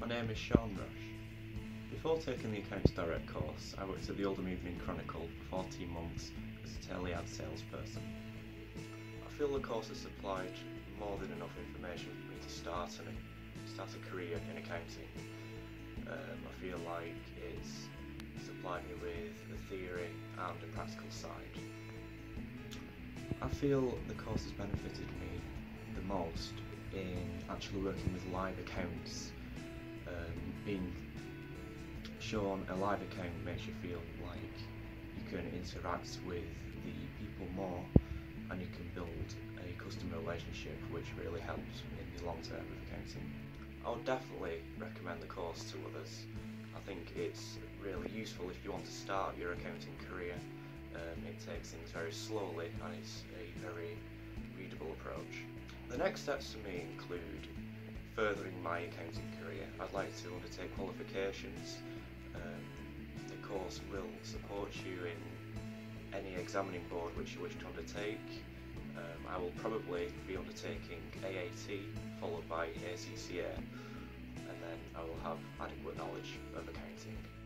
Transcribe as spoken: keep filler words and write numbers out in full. My name is Sean Rush. Before taking the Accounts Direct course, I worked at the Oldham Evening Chronicle for fourteen months as a Taliad salesperson. I feel the course has supplied more than enough information for me to start and start a career in accounting. Um, I feel like it's supplied me with a theory and a practical side. I feel the course has benefited me the most in actually working with live accounts. Um, being shown a live account makes you feel like you can interact with the people more and you can build a customer relationship, which really helps in the long term of accounting. I would definitely recommend the course to others. I think it's really useful if you want to start your accounting career. Um, it takes things very slowly and it's a very readable approach. The next steps for me include furthering my accounting career. I'd like to undertake qualifications. Um, the course will support you in any examining board which you wish to undertake. Um, I will probably be undertaking A A T followed by A C C A, and then I will have adequate knowledge of accounting.